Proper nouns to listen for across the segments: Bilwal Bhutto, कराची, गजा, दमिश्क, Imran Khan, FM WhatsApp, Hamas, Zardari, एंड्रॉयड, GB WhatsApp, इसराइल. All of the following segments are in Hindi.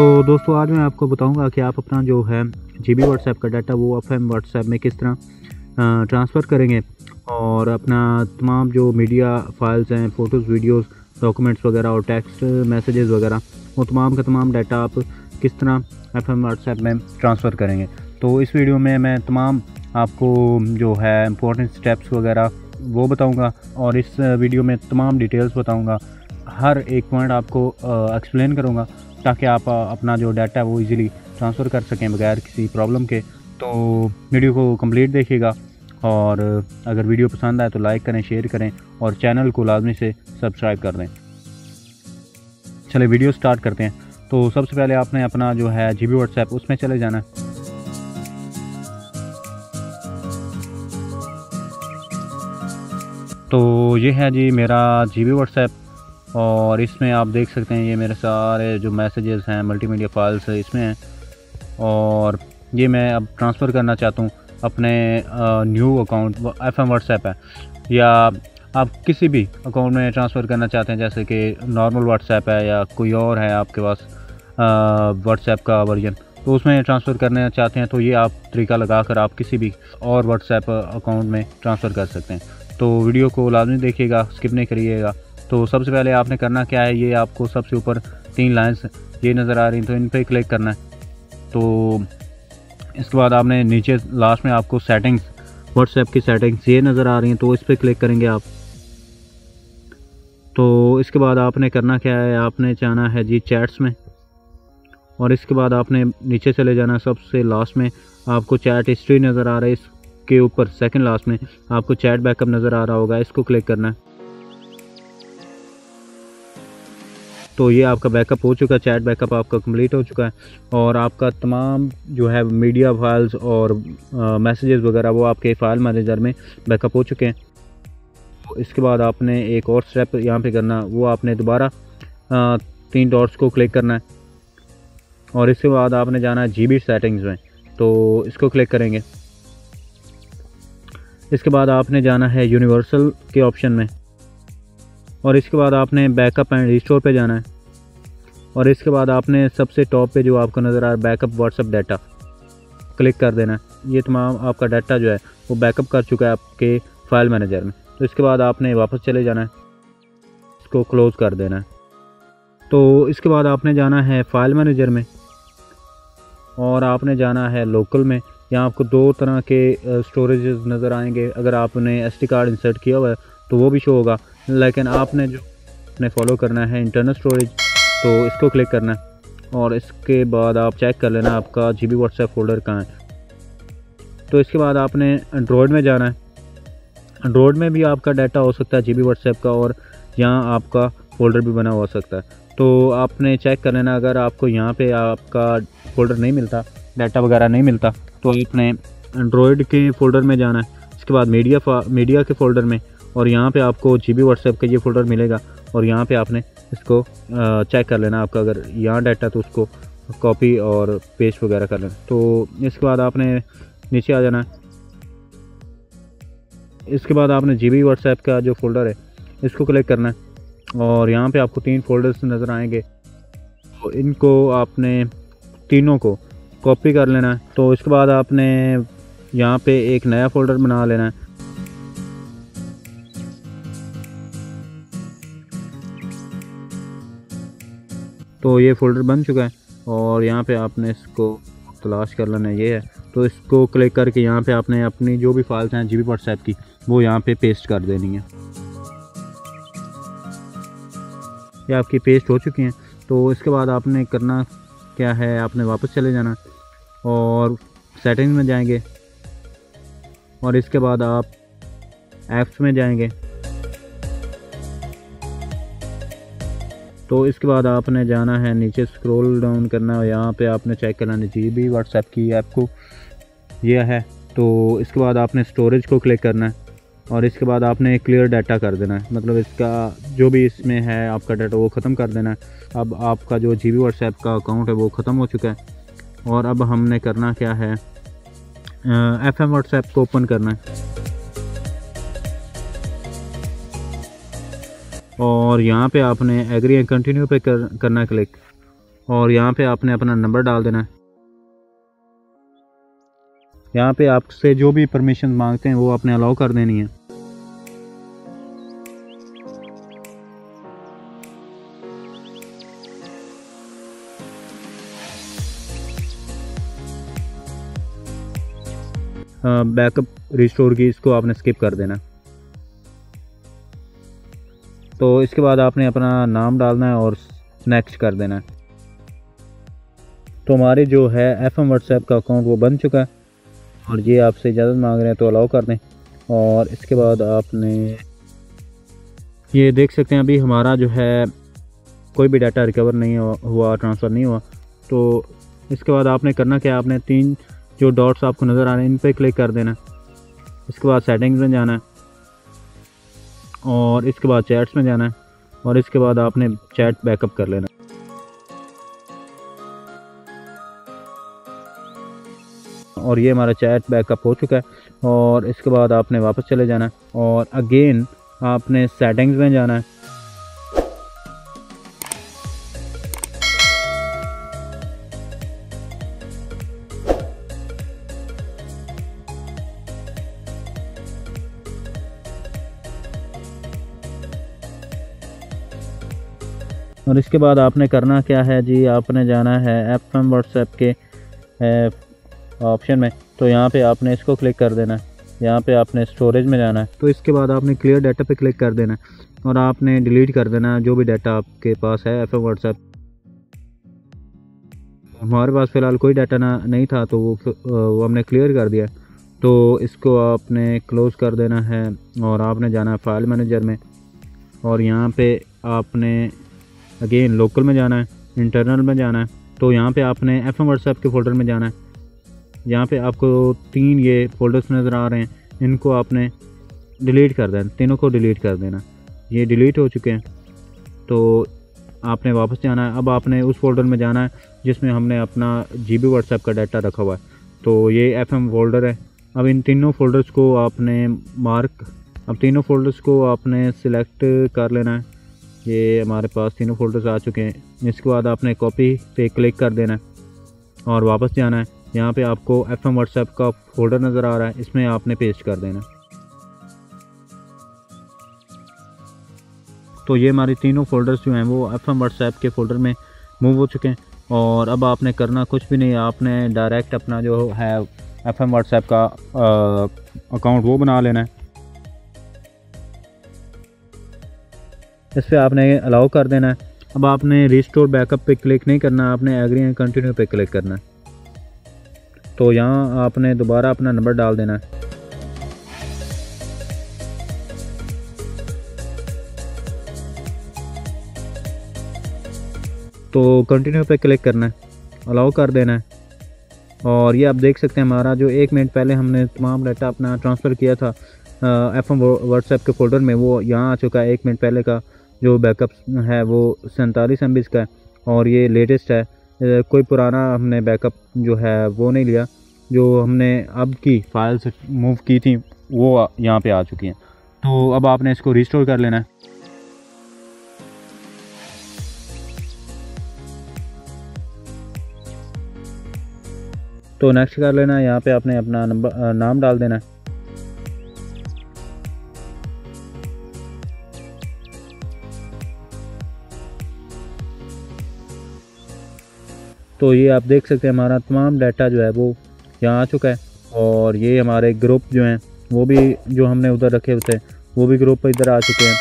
तो दोस्तों आज मैं आपको बताऊंगा कि आप अपना जो है जीबी व्हाट्सएप का डाटा वो एफएम व्हाट्सएप में किस तरह ट्रांसफ़र करेंगे और अपना तमाम जो मीडिया फाइल्स हैं, फ़ोटोज़, वीडियोस, डॉक्यूमेंट्स वगैरह और टेक्स्ट मैसेजेस वगैरह, वो तमाम का तमाम डाटा आप किस तरह एफएम व्हाट्सएप में ट्रांसफ़र करेंगे। तो इस वीडियो में मैं तमाम आपको जो है इम्पोर्टेंट स्टेप्स वगैरह वो बताऊँगा और इस वीडियो में तमाम डिटेल्स बताऊँगा, हर एक पॉइंट आपको एक्सप्लेन करूँगा ताकि आप अपना जो डाटा है वो इजीली ट्रांसफ़र कर सकें बगैर किसी प्रॉब्लम के। तो वीडियो को कंप्लीट देखिएगा और अगर वीडियो पसंद आए तो लाइक करें, शेयर करें और चैनल को लाजमी से सब्सक्राइब कर दें। चलिए वीडियो स्टार्ट करते हैं। तो सबसे पहले आपने अपना जो है जीबी व्हाट्सएप उसमें चले जाना है। तो ये है जी मेरा जीबी व्हाट्सएप और इसमें आप देख सकते हैं ये मेरे सारे जो मैसेजेस हैं, मल्टीमीडिया फाइल्स इसमें हैं और ये मैं अब ट्रांसफ़र करना चाहता हूँ अपने न्यू अकाउंट। एफएम व्हाट्सएप है या आप किसी भी अकाउंट में ट्रांसफ़र करना चाहते हैं, जैसे कि नॉर्मल व्हाट्सएप है या कोई और है आपके पास व्हाट्सएप का वर्जन, तो उसमें ट्रांसफ़र करना चाहते हैं तो ये आप तरीका लगा कर आप किसी भी और व्हाट्सएप अकाउंट में ट्रांसफ़र कर सकते हैं। तो वीडियो को लाजमी देखिएगा, स्किप नहीं करिएगा। तो सबसे पहले आपने करना क्या है, ये आपको सबसे ऊपर तीन लाइंस ये नज़र आ रही हैं तो इन पर क्लिक करना है। तो इसके बाद आपने नीचे लास्ट में आपको सेटिंग्स, व्हाट्सएप की सेटिंग्स ये नज़र आ रही हैं तो इस पर क्लिक करेंगे आप। तो इसके बाद आपने करना क्या है, आपने जाना है जी चैट्स में और इसके बाद आपने नीचे चले जाना है। सबसे लास्ट में आपको चैट हिस्ट्री नज़र आ रही है, इसके ऊपर सेकेंड लास्ट में आपको चैट बैकअप नज़र आ रहा होगा, इसको क्लिक करना है। तो ये आपका बैकअप हो चुका है, चैट बैकअप आपका कंप्लीट हो चुका है और आपका तमाम जो है मीडिया फाइल्स और मैसेजेस वगैरह वो आपके फ़ाइल मैनेजर में बैकअप हो चुके हैं। तो इसके बाद आपने एक और स्टेप यहाँ पे करना, वो आपने दोबारा तीन डॉट्स को क्लिक करना है और इसके बाद आपने जाना है जीबी सेटिंग्स में, तो इसको क्लिक करेंगे। इसके बाद आपने जाना है यूनिवर्सल के ऑप्शन में और इसके बाद आपने बैकअप एंड रिस्टोर पे जाना है और इसके बाद आपने सबसे टॉप पे जो आपको नज़र आ रहा है बैकअप व्हाट्सएप डाटा, क्लिक कर देना है। ये तमाम आपका डाटा जो है वो बैकअप कर चुका है आपके फ़ाइल मैनेजर में। तो इसके बाद आपने वापस चले जाना है, इसको क्लोज़ कर देना है। तो इसके बाद आपने जाना है फ़ाइल मैनेजर में और आपने जाना है लोकल में। यहाँ आपको दो तरह के स्टोरेज नज़र आएंगे, अगर आपने एसडी कार्ड इंसर्ट किया हुआ है तो वो भी शो होगा, लेकिन आपने जो अपने फॉलो करना है इंटरनल स्टोरेज, तो इसको क्लिक करना है और इसके बाद आप चेक कर लेना आपका जीबी व्हाट्सएप फोल्डर कहाँ है। तो इसके बाद आपने एंड्रॉयड में जाना है, एंड्रॉयड में भी आपका डाटा हो सकता है जीबी व्हाट्सएप का और यहाँ आपका फोल्डर भी बना हो सकता है। तो आपने चेक कर लेना, अगर आपको यहाँ पे आपका फोल्डर नहीं मिलता, डाटा वगैरह नहीं मिलता, तो आपने एंड्रॉयड के फ़ोल्डर में जाना है। इसके बाद मीडिया के फ़ोल्डर में और यहाँ पे आपको जीबी व्हाट्सएप का ये फ़ोल्डर मिलेगा और यहाँ पे आपने इसको चेक कर लेना, आपका अगर यहाँ डाटा तो उसको कॉपी और पेस्ट वगैरह कर लेना। तो इसके बाद आपने नीचे आ जाना है। इसके बाद आपने जीबी व्हाट्सएप का जो फ़ोल्डर है इसको क्लिक करना है और यहाँ पे आपको तीन फोल्डर्स नज़र आएंगे, तो इनको आपने तीनों को कॉपी कर लेना है। तो इसके बाद आपने यहाँ पे एक नया फ़ोल्डर बना लेना है। तो ये फ़ोल्डर बन चुका है और यहाँ पे आपने इसको तलाश कर लेना, ये है। तो इसको क्लिक करके यहाँ पे आपने अपनी जो भी फाइल्स हैं जीबी व्हाट्सएप की वो यहाँ पे पेस्ट कर देनी है। ये आपकी पेस्ट हो चुकी हैं। तो इसके बाद आपने करना क्या है, आपने वापस चले जाना और सेटिंग्स में जाएंगे और इसके बाद आप ऐप्स में जाएंगे। तो इसके बाद आपने जाना है नीचे, स्क्रॉल डाउन करना है, यहाँ पे आपने चेक कराना जीबी व्हाट्सएप की ऐप को, यह है। तो इसके बाद आपने स्टोरेज को क्लिक करना है और इसके बाद आपने क्लियर डाटा कर देना है, मतलब इसका जो भी इसमें है आपका डाटा वो ख़त्म कर देना है। अब आपका जो जीबी व्हाट्सएप का अकाउंट है वो ख़त्म हो चुका है और अब हमने करना क्या है, एफएम व्हाट्सएप को ओपन करना है और यहाँ पे आपने एग्री एंड कंटिन्यू पे करना क्लिक और यहाँ पे आपने अपना नंबर डाल देना है। यहाँ पे आपसे जो भी परमिशन मांगते हैं वो आपने अलाउ कर देनी है। बैकअप रिस्टोर की इसको आपने स्किप कर देना। तो इसके बाद आपने अपना नाम डालना है और नेक्स्ट कर देना है। तो हमारे जो है एफएम व्हाट्सएप का अकाउंट वो बन चुका है और ये आपसे इजाज़त मांग रहे हैं तो अलाउ कर दें। और इसके बाद आपने ये देख सकते हैं अभी हमारा जो है कोई भी डाटा रिकवर नहीं हुआ, ट्रांसफ़र नहीं हुआ। तो इसके बाद आपने करना क्या, आपने तीन जो डॉट्स आपको नज़र आ रहे हैं इन पर क्लिक कर देना। इसके बाद सेटिंग्स में जाना है और इसके बाद चैट्स में जाना है और इसके बाद आपने चैट बैकअप कर लेना। और ये हमारा चैट बैकअप हो चुका है और इसके बाद आपने वापस चले जाना है और अगेन आपने सेटिंग्स में जाना है। और इसके बाद आपने करना क्या है जी, आपने जाना है एफएम व्हाट्सएप के ऑप्शन में। तो यहाँ पे आपने इसको क्लिक कर देना है। यहाँ पे आपने स्टोरेज में जाना है। तो इसके बाद आपने क्लियर डाटा पे क्लिक कर देना है और आपने डिलीट कर देना जो भी डाटा आपके पास है एफएम व्हाट्सएप। हमारे पास फ़िलहाल कोई डाटा नहीं था तो वो हमने क्लियर कर दिया। तो इसको आपने क्लोज़ कर देना है और आपने जाना है फाइल मैनेजर में और यहाँ पर आपने अगेन लोकल में जाना है, इंटरनल में जाना है। तो यहाँ पे आपने एफएम व्हाट्सएप के फ़ोल्डर में जाना है। यहाँ पे आपको तीन ये फोल्डर्स नज़र आ रहे हैं, इनको आपने डिलीट कर देना, तीनों को डिलीट कर देना। ये डिलीट हो चुके हैं। तो आपने वापस जाना है। अब आपने उस फोल्डर में जाना है जिसमें हमने अपना जीबी व्हाट्सएप का डाटा रखा हुआ है। तो ये एफएम फोल्डर है। अब इन तीनों फोल्डर्स को आपने सिलेक्ट कर लेना है। ये हमारे पास तीनों फोल्डर्स आ चुके हैं। इसके बाद आपने कॉपी पे क्लिक कर देना है और वापस जाना है। यहाँ पे आपको एफएम व्हाट्सएप का फोल्डर नज़र आ रहा है, इसमें आपने पेस्ट कर देना। तो ये हमारे तीनों फोल्डर्स जो हैं वो एफएम व्हाट्सएप के फ़ोल्डर में मूव हो चुके हैं। और अब आपने करना कुछ भी नहीं, आपने डायरेक्ट अपना जो है एफएम व्हाट्सएप का अकाउंट वो बना लेना है। इस पर आपने अलाउ कर देना है। अब आपने रिस्टोर बैकअप पे क्लिक नहीं करना, आपने एग्री एंड कंटिन्यू पे क्लिक करना है। तो यहाँ आपने दोबारा अपना नंबर डाल देना है। तो कंटिन्यू पे क्लिक करना है, अलाउ कर देना है। और ये आप देख सकते हैं हमारा जो 1 मिनट पहले हमने तमाम डाटा अपना ट्रांसफ़र किया था एफएम व्हाट्सएप के फ़ोल्डर में वो यहाँ आ चुका है। 1 मिनट पहले का जो बैकअप है वो 47 MB का है और ये लेटेस्ट है। कोई पुराना हमने बैकअप जो है वो नहीं लिया, जो हमने अब की फाइल्स मूव की थी वो यहाँ पे आ चुकी हैं। तो अब आपने इसको रिस्टोर कर लेना है। तो नेक्स्ट कर लेना है। यहाँ पे आपने अपना नाम डाल देना है। तो ये आप देख सकते हैं हमारा तमाम डाटा जो है वो यहाँ आ चुका है। और ये हमारे ग्रुप जो हैं वो भी जो हमने उधर रखे हुए थे वो भी ग्रुप पर इधर आ चुके हैं।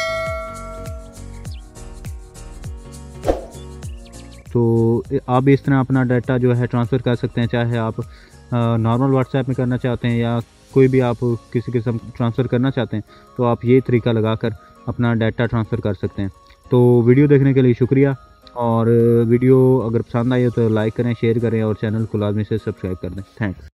तो आप इस तरह अपना डाटा जो है ट्रांसफ़र कर सकते हैं, चाहे आप नॉर्मल व्हाट्सएप में करना चाहते हैं या कोई भी आप किसी किस्म ट्रांसफ़र करना चाहते हैं तो आप ये तरीका लगा कर अपना डाटा ट्रांसफ़र कर सकते हैं। तो वीडियो देखने के लिए शुक्रिया। और वीडियो अगर पसंद आई हो तो लाइक करें, शेयर करें और चैनल को लाजमी से सब्सक्राइब कर दें। थैंक्स।